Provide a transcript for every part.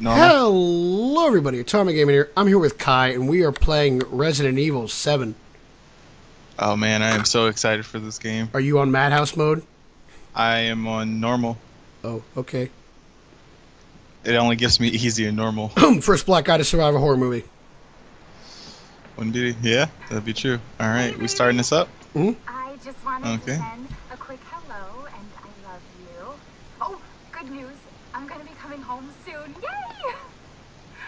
Hello everybody, Atomic Gaming here. I'm here with Kai, and we are playing Resident Evil 7. Oh man, I am so excited for this game. Are you on Madhouse mode? I am on normal. Oh, okay. It only gives me easy and normal. First black guy to survive a horror movie. Wouldn't be, yeah, that'd be true. Alright, we starting this up? Mm-hmm. I just wanted to send a quick hello, and I love you. Oh, good news. I'm going to be coming home soon. Yay!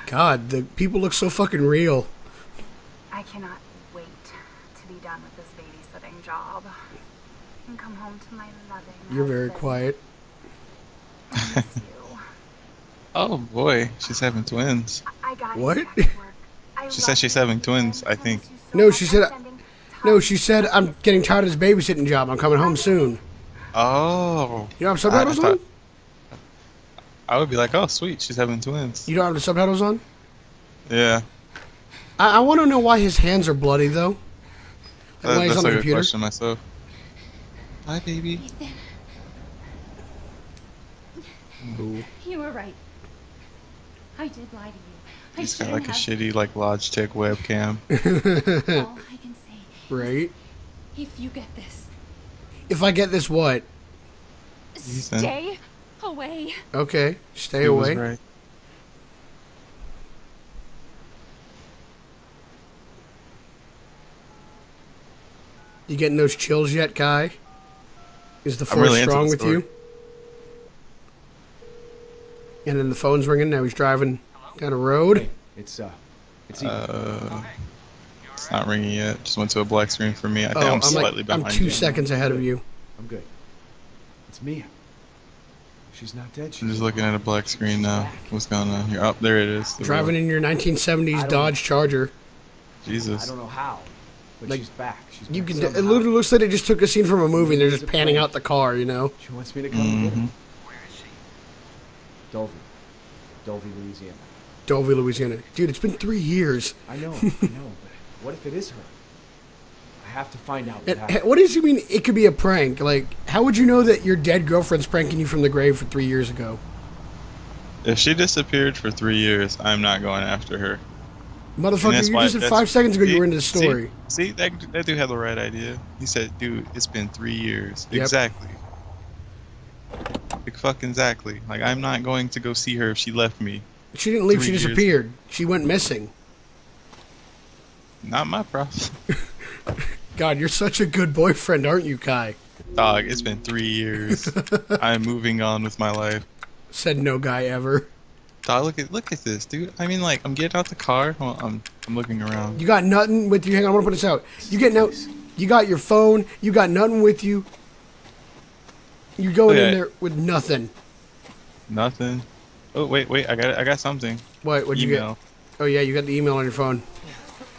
God, the people look so fucking real. I cannot wait to be done with this babysitting job and come home to my loving You're husband. Very quiet. I miss you. Oh, boy. She's having twins. I got what? She said she's having twins, I think. No, she said... No, she said, I'm getting tired of this babysitting job. I'm coming home soon. Oh. You know what subtitles on? I would be like, oh, sweet, she's having twins. You don't have the subtitles on? Yeah. I want to know why his hands are bloody, though. Like, why he's on the computer. That's a good question myself. Hi, baby. Ooh. You were right. I did lie to you. He's got like a shitty, like, Logitech webcam. All I can say. Right? If you get this. If I get this what? Stay away. Okay, stay away. Right. You getting those chills yet, Kai? Is the force really strong with you? And then the phone's ringing. Now he's driving down a road. Hey, it's not ringing yet. Just went to a black screen for me. I think I'm slightly behind. I'm 2 seconds ahead of you. I'm good. It's Mia. She's not dead. She's I'm just looking at a black screen now. What's going on here? Oh, there it is. Driving in your 1970s Dodge Charger. Jesus. I don't know how, but like, she's back. She's back. You can. It literally looks like they just took a scene from a movie and they're just panning out the car, you know? She wants me to come and get her. Where is she? Dulvey, Louisiana. Dulvey, Louisiana. Dude, it's been 3 years. I know, but what if it is her? I have to find out what happened. What does he mean it could be a prank? Like, how would you know that your dead girlfriend's pranking you from the grave for 3 years ago? If she disappeared for 3 years, I'm not going after her. Motherfucker, you just said 5 seconds ago you were into the story. See, that dude had the right idea. He said, dude, it's been 3 years. Yep. Exactly. Like, fucking exactly. Like, I'm not going to go see her if she left me. She didn't leave, she disappeared. Years. She went missing. Not my problem. God, you're such a good boyfriend, aren't you, Kai? Dog, it's been 3 years. I'm moving on with my life. Said no guy ever. Dog, look at this, dude. I mean, like, I'm getting out the car. Well, I'm looking around. You got nothing with you. Hang on, I want to put this out. You getting out? You got your phone. You got nothing with you. You're going in there with nothing. Nothing. Oh wait, I got something. What? What'd you get? Oh yeah, you got the email on your phone.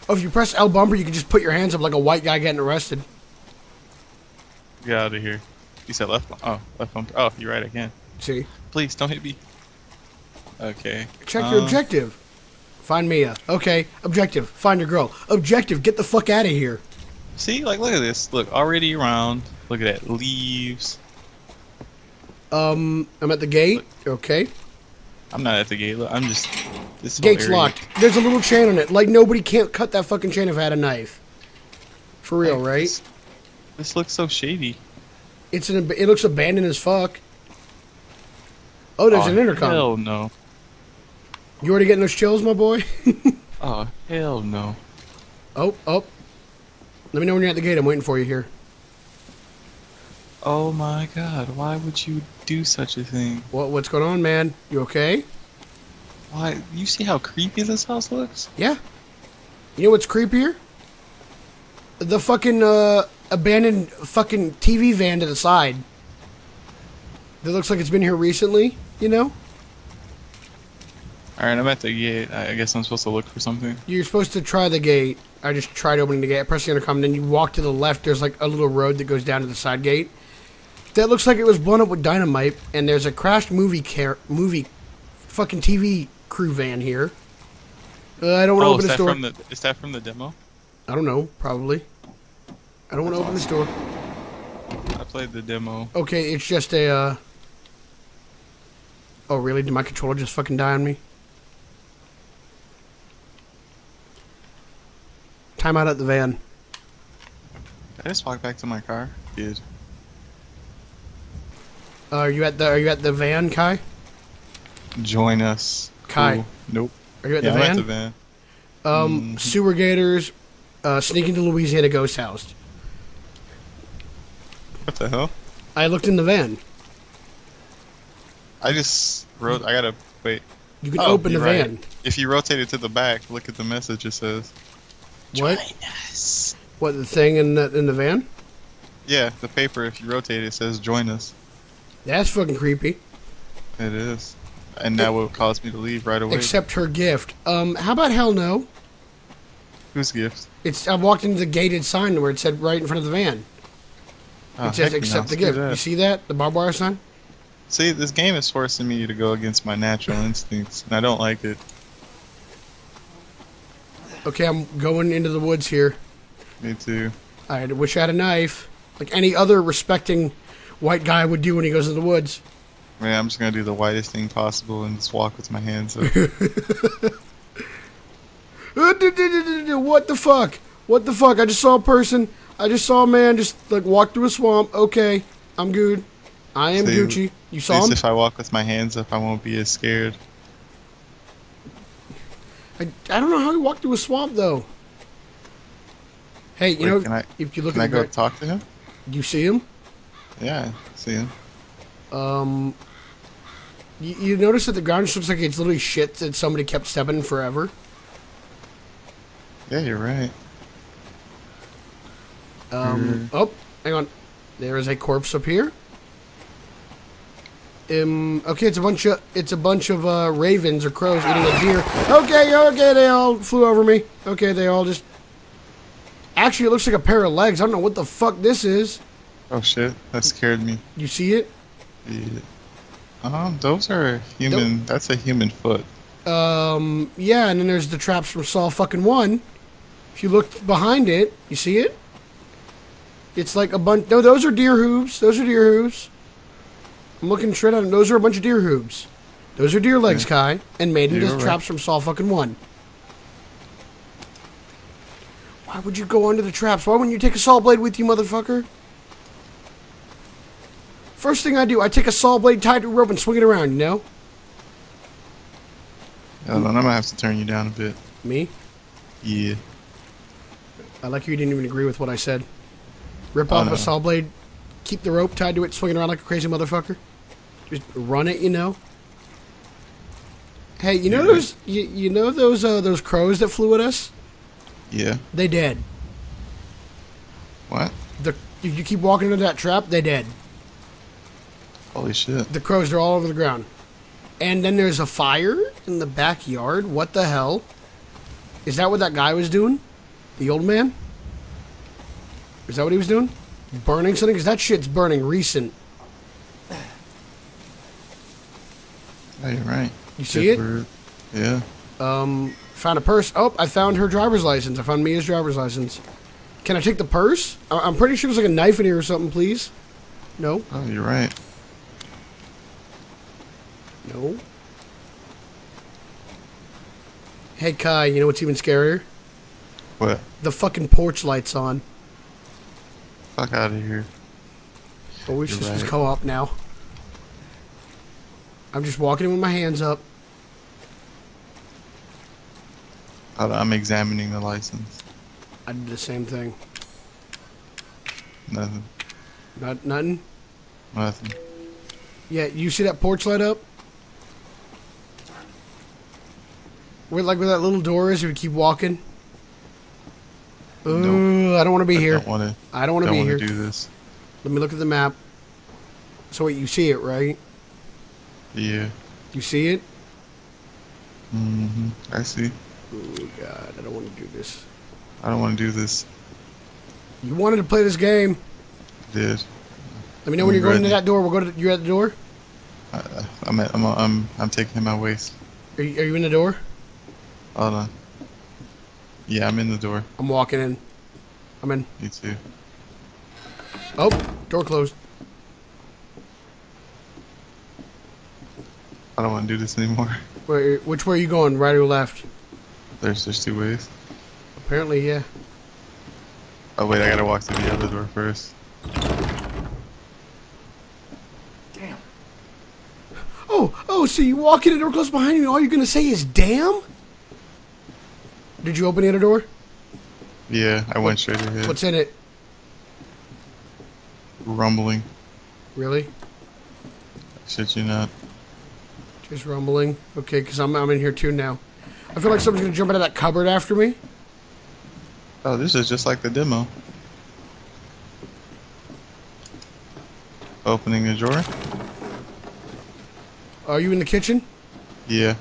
Oh, if you press L bumper, you can just put your hands up like a white guy getting arrested. Get out of here. You said left bumper. Oh, left bumper. Oh, you're right, I can. See? Please, don't hit me. Okay. Check your objective. Find Mia. Okay. Objective. Find your girl. Objective. Get the fuck out of here. See? Like, look at this. Look, already around. Look at that. Leaves. I'm at the gate. Look. Okay. I'm not at the gate. Look, I'm just... This gate's locked. There's a little chain on it. Like, nobody can't cut that fucking chain if I had a knife. For real, like, right? This looks so shady. It looks abandoned as fuck. Oh, there's an intercom. Hell no. You already getting those chills, my boy? Oh, hell no. Oh. Let me know when you're at the gate. I'm waiting for you here. Oh my God, why would you do such a thing? What's going on, man? You okay? Why? You see how creepy this house looks? Yeah. You know what's creepier? The fucking abandoned fucking TV van to the side. That looks like it's been here recently, you know? Alright, I'm at the gate. I guess I'm supposed to look for something. You're supposed to try the gate. I just tried opening the gate. I pressed the intercom, and then you walk to the left. There's like a little road that goes down to the side gate. That looks like it was blown up with dynamite, and there's a crashed fucking TV crew van here. I don't want to open this door. Is that from the demo? I don't know, probably. I don't want to open this door. I played the demo. Okay, it's just a... Oh, really? Did my controller just fucking die on me? I'm out at the van. I just walked back to my car, dude. Are you at the van, Kai? Join us, Kai. Ooh, nope. Are you at the van? I'm at the van. Sewer gators, sneak into Louisiana ghost house. What the hell? I looked in the van. I just wrote. I gotta wait. You can open the van. If you rotate it to the back, look at the message. It says, "What? Join us." What, the thing in the van? Yeah, the paper. If you rotate it, it says "Join us." That's fucking creepy. It is, and that will cause me to leave right away. Accept her gift. How about hell no? Whose gift? It's. I walked into the gated sign where it said right in front of the van. Oh, it says accept the gift. You see that? The barbed wire sign? See, this game is forcing me to go against my natural instincts, and I don't like it. Okay, I'm going into the woods here. Me too. I wish I had a knife, like any other respecting white guy would do when he goes to the woods. Man, I'm just gonna do the whitest thing possible and just walk with my hands up. What the fuck? What the fuck? I just saw a person. I just saw a man just like walk through a swamp. Okay, I'm good. I am Gucci. You saw him? At least if I walk with my hands up, I won't be as scared. I don't know how he walked through a swamp, though. Hey, you know, if you look at the... Can I go talk to him? You see him? Yeah, I see him. You notice that the ground just looks like it's literally shit that somebody kept stepping forever? Yeah, you're right. Oh, hang on. There is a corpse up here. Okay, it's a bunch of ravens or crows eating a deer. Okay, they all flew over me. Okay, they all just... Actually, it looks like a pair of legs. I don't know what the fuck this is. Oh, shit. That scared me. You see it? Yeah. Those are human... That's a human foot. Yeah, and then there's the traps from Saw fucking 1. If you look behind it, you see it? It's like a bunch... No, those are deer hooves. Those are deer hooves. I'm looking straight at them. Those are a bunch of deer hooves. Those are deer legs, Kai. And Maiden does traps from Saw fucking 1. Why would you go under the traps? Why wouldn't you take a saw blade with you, motherfucker? First thing I do, I take a saw blade tied to a rope and swing it around, you know? Hold on, I'm gonna have to turn you down a bit. Me? Yeah. I like how you didn't even agree with what I said. Rip off a saw blade, keep the rope tied to it, swinging around like a crazy motherfucker. Just run it, you know. Hey, you know those? You know those crows that flew at us? Yeah. They dead. What? If you keep walking into that trap, they dead. Holy shit! The crows are all over the ground, and then there's a fire in the backyard. What the hell? Is that what that guy was doing? The old man? Is that what he was doing? Burning something? Because that shit's burning recent. Oh, you're right. You see it? Yeah. Found a purse. Oh, I found her driver's license. I found Mia's driver's license. Can I take the purse? I'm pretty sure there's like a knife in here or something, please. No. Oh, you're right. No. Hey, Kai, you know what's even scarier? What? The fucking porch light's on. Fuck out of here. I wish this was co-op now. I'm just walking in with my hands up. I'm examining the license. I did the same thing. Nothing. Nothing? Nothing. Yeah, you see that porch light up? Wait, like where that little door is, if we keep walking? Ooh, nope. I don't want to be here. I don't want to be here. Do this. Let me look at the map. So wait, you see it, right? Yeah. You see it? Mm-hmm. I see. Oh god, I don't want to do this. I don't want to do this. You wanted to play this game. I did. Let me know when you're going to that door. We'll go to. You're at the door. I'm taking my waist. Are you in the door? Hold on. Yeah, I'm in the door. I'm walking in. I'm in. Me too. Oh, door closed. I don't want to do this anymore. Which way are you going? Right or left? There's two ways. Apparently, yeah. Oh wait, I gotta walk through the other door first. Damn. Oh, so you walk in and the door closed behind you and all you're gonna say is damn? Did you open the other door? Yeah, I went straight ahead. What's in it? Rumbling. Really? Shit you not. Just rumbling. Okay, because I'm in here too now. I feel like someone's gonna jump out of that cupboard after me. Oh, this is just like the demo. Opening the drawer. Are you in the kitchen? Yeah.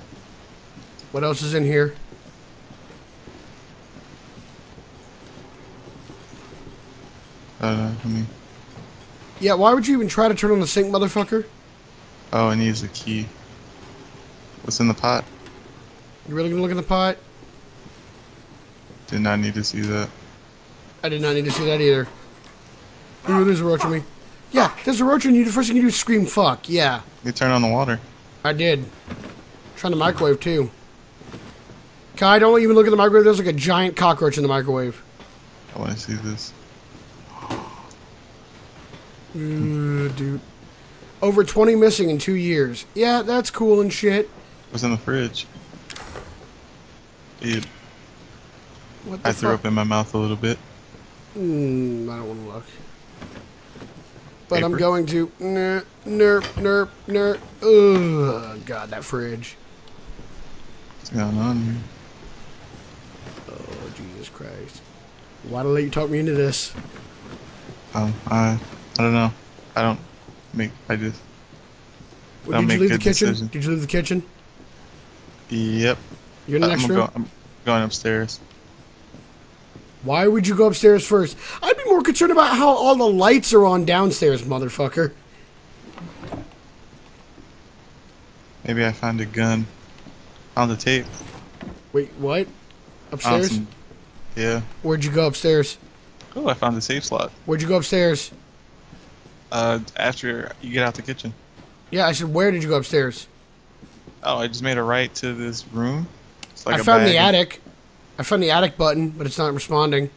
What else is in here? I don't know. I mean. Yeah, why would you even try to turn on the sink, motherfucker? Oh, it needs a key. What's in the pot? You really gonna look in the pot? Did not need to see that. I did not need to see that either. Ooh, there's a roach on me. Yeah, there's a roach on you. The first thing you do is scream fuck, yeah. You turn on the water. I did. I'm trying to microwave too. Kai, don't even look at the microwave. There's like a giant cockroach in the microwave. I want to see this. Dude. Over 20 missing in 2 years. Yeah, that's cool and shit. What's in the fridge? Dude. What the I threw up in my mouth a little bit. I don't want to look. But paper. I'm going to... Ugh, God, that fridge. What's going on here? Oh, Jesus Christ. Why did you talk me into this? I don't know. I don't make... I just... Well, did you leave the kitchen? Decisions. Did you leave the kitchen? Yep. You're in the next room? I'm going upstairs. Why would you go upstairs first? I'd be more concerned about how all the lights are on downstairs, motherfucker. Maybe I found a gun. Found the tape. Wait, what? Upstairs? Yeah. Where'd you go upstairs? Oh, I found the safe slot. Where'd you go upstairs? After you get out the kitchen. Yeah, I said, where did you go upstairs? Oh, I just made a right to this room. It's like I found the attic. I found the attic button, but it's not responding.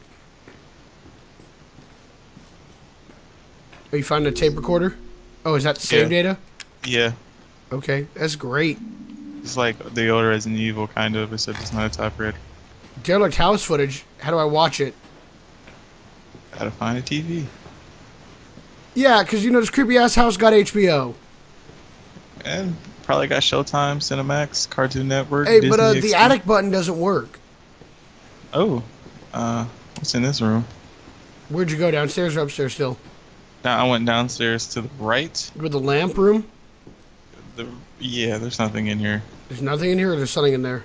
Oh, you found a tape recorder? Oh, is that save data? Yeah. Okay, that's great. It's like the old Resident Evil, kind of, except it's not a top red. Derelict house footage. How do I watch it? Gotta find a TV. Yeah, because, you know, this creepy-ass house got HBO. And probably got Showtime, Cinemax, Cartoon Network, Disney. Hey, but the attic button doesn't work. Oh, what's in this room? Where'd you go, downstairs or upstairs still? Nah, I went downstairs to the right. With the lamp room? Yeah, there's nothing in here. There's nothing in here or there's something in there?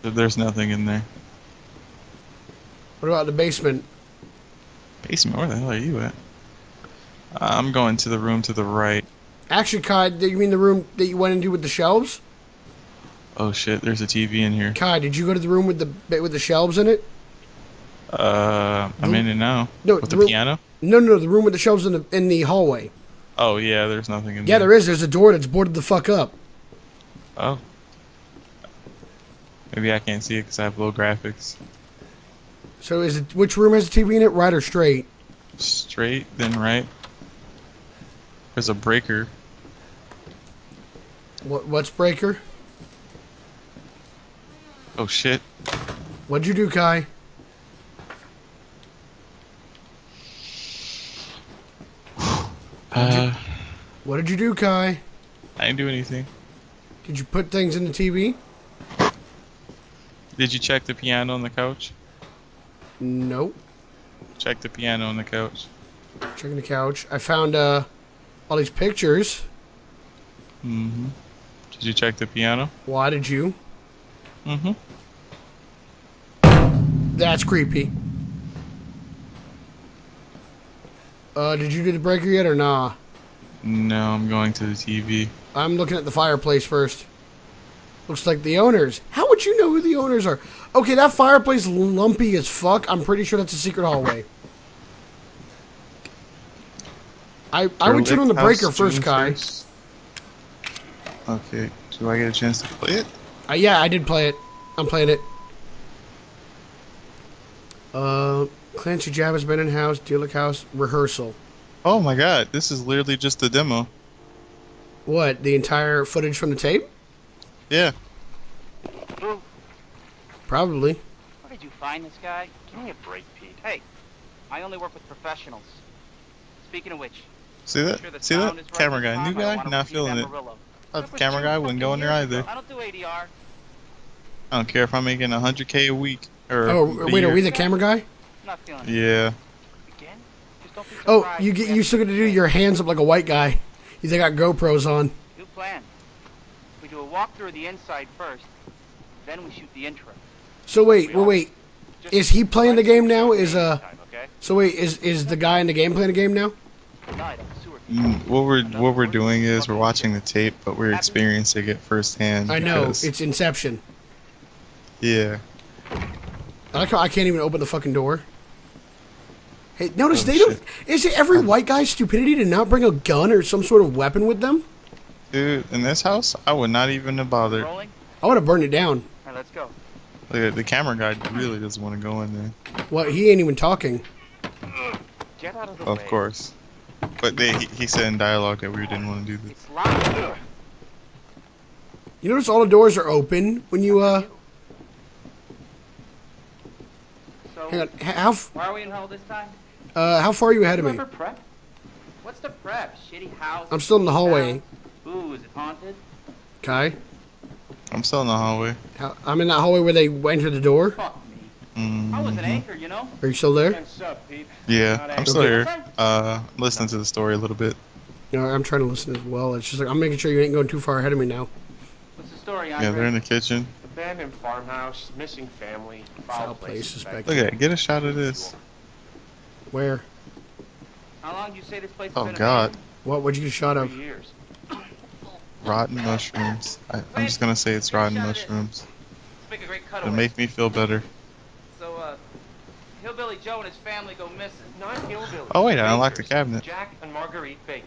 There's nothing in there. What about the basement? Basement? Where the hell are you at? I'm going to the room to the right. Actually, Kai, you mean the room that you went into with the shelves? Oh shit, there's a TV in here. Kai, did you go to the room with the shelves in it? I'm in it now. No, with the piano? No, the room with the shelves in the hallway. Oh yeah, there's nothing in there. Yeah, there is. There's a door that's boarded the fuck up. Oh. Maybe I can't see it because I have low graphics. So is it, which room has a TV in it, right or straight? Straight, then right. There's a breaker. What's breaker? Oh shit. What'd you do, Kai? What did you do, Kai? I didn't do anything. Did you put things in the TV? Did you check the piano on the couch? Nope. Check the piano on the couch. Checking the couch. I found all these pictures. Mm-hmm. Did you check the piano? Why did you? Mm-hmm. That's creepy. Did you do the breaker yet or nah? No, I'm going to the TV. I'm looking at the fireplace first. Looks like the owners. How would you know who the owners are? Okay, that fireplace lumpy as fuck. I'm pretty sure that's a secret hallway. I would turn on the breaker first, Kai. Okay, do I get a chance to play it? Yeah, I did play it. I'm playing it. Clancy Jab has been in house, Dulvey house, rehearsal. Oh my god, this is literally just the demo. What, the entire footage from the tape? Yeah. Probably. Where did you find this guy? Give me a break, Pete. Hey, I only work with professionals. Speaking of which... See that? Sure the see that? Right camera guy. New guy? Not feeling Amarillo. It. That camera guy wouldn't go in there either. I don't do ADR. I don't care if I'm making 100K a week. Or oh, wait, are we the camera guy? Not feeling yeah. It. Again? Just don't be surprised. Oh, you still gonna do your hands up like a white guy. They got GoPros on. New plan. We do a walkthrough of the inside first, then we shoot the intro. So wait, wait. Is he playing the game now? Is So wait, is the guy in the game playing the game now? What we're doing is we're watching the tape, but we're experiencing it firsthand. I know, it's Inception. Yeah. I can't even open the fucking door. Hey, notice they don't. Is it every white guy's stupidity to not bring a gun or some sort of weapon with them? Dude, in this house, I would not even have bothered. I would have burned it down. All right, let's go. The camera guy really doesn't want to go in there. Well, he ain't even talking. Get out of the way. Of course. But he said in dialogue that we didn't want to do this. It's locked. You notice all the doors are open when you Hang on. Why are we in hell this time? How far are you ahead of me? Prep? What's the prep? Shitty house. I'm still in the hallway. Ooh, is it haunted? Kai? I'm still in the hallway. I'm in that hallway where they went to the door? Fuck me. Mm-hmm. I was an anchor, you know? Are you still there? Yeah, I'm still here. Listening to the story a little bit. You know, I'm trying to listen as well. It's just like, I'm making sure you ain't going too far ahead of me now. What's the story, Andre? Yeah, they're in the kitchen. Abandoned farmhouse, missing family, foul place suspected. Look at it, get a shot of this. Where? How long do you say this place has been abandoned? What would you get a shot of? Rotten mushrooms. I'm just gonna say it's rotten mushrooms. Make a great cutaway. It'll make me feel better. So, Hillbilly Joe and his family go missing. Not hillbilly. Oh wait, I unlocked the cabinet. Jack and Marguerite Baker.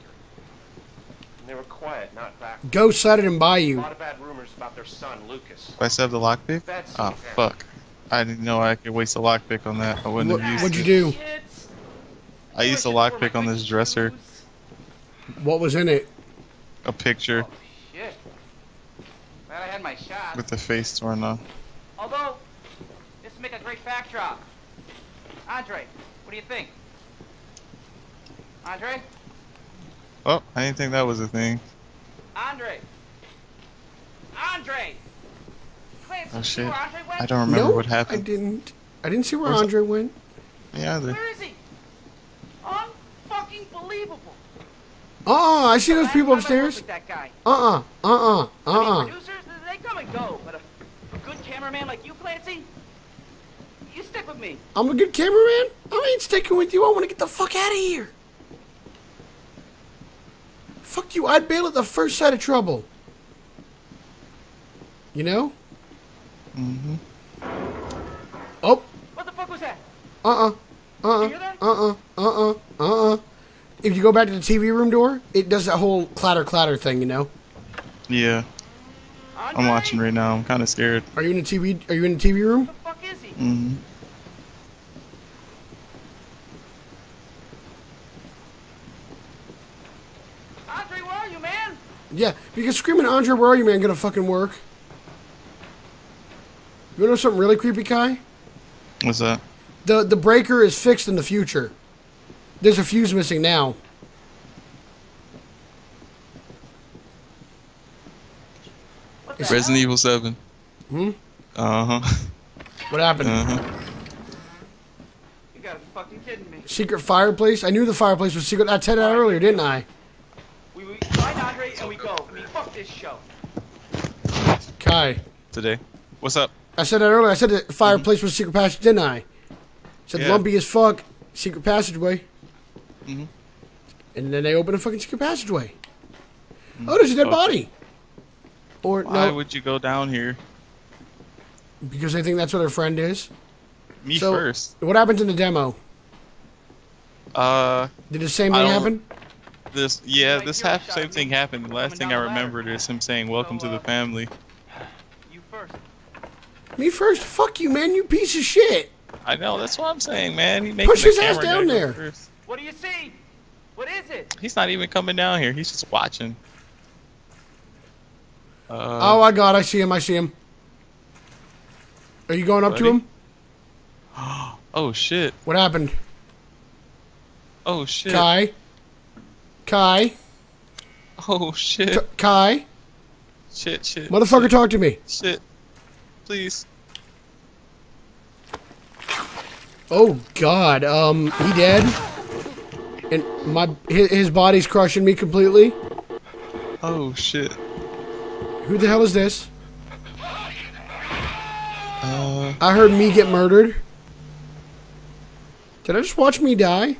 And they were quiet, not back. Go sudden and buy you. A lot of bad rumors about their son, Lucas. Do I still have the lockpick? Oh fuck! I didn't know I could waste a lockpick on that. I wouldn't have used it. What'd you do? I used a lockpick on this dresser. What was in it? A picture. I had my shot. With the face torn off. Although, this would make a great backdrop. Andre, what do you think? Andre? Oh, I didn't think that was a thing. Andre! Andre! Clancy, oh shit, Andre went? I don't remember what happened. I didn't see where Andre went. Yeah, either. Where is he? Unfucking believable! I see those people upstairs. Producers, they come and go, but a good cameraman like you, Clancy, you stick with me. I'm a good cameraman? I ain't sticking with you. I want to get the fuck out of here. Fuck you. I'd bail at the first sight of trouble. You know? Mm-hmm. Oh. What the fuck was that? If you go back to the TV room door, it does that whole clatter thing, you know? Yeah. I'm watching right now. I'm kind of scared. Are you in the TV room? What the fuck is he? Mm-hmm. Andre, where are you, man? Yeah, because screaming Andre, where are you, man, gonna fucking work. You wanna know something really creepy, Kai? What's that? The breaker is fixed in the future. There's a fuse missing now. Resident Evil 7. Hmm? Uh-huh. What happened? Uh-huh. You gotta be fucking kidding me. Secret fireplace? I knew the fireplace was secret. I said that earlier, didn't I? We find Andre and we go. We fuck this show. Kai. Today. What's up? I said that earlier. I said the fireplace was secret passage, didn't I? Said lumpy as fuck. Secret passageway. Mm-hmm. And then they open a fucking secret passageway. Mm-hmm. Oh, there's a dead body. Or why would you go down here? Because they think that's where their friend is. Me first. What happens in the demo? Did the same thing happen? Same thing happened. The last thing I remembered is him saying, "Welcome to the family." You first. Me first. Fuck you, man. You piece of shit. I know, that's what I'm saying, man. He push his ass down there. First. What do you see? What is it? He's not even coming down here. He's just watching. Oh my God, I see him. I see him. Are you going up to him? Oh shit. What happened? Oh shit. Kai. Kai. Oh shit. Kai. Shit, shit. Motherfucker, shit. Talk to me. Shit. Please. Oh God. He dead? And his body's crushing me completely. Oh shit. Who the hell is this? I heard me get murdered. Did I just watch me die? I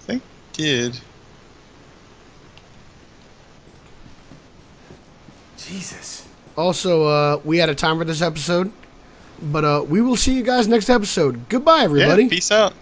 think you did. Jesus. Also, we had a time for this episode, but we will see you guys next episode. Goodbye, everybody. Yeah, peace out.